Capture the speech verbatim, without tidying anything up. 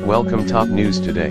Welcome top news today.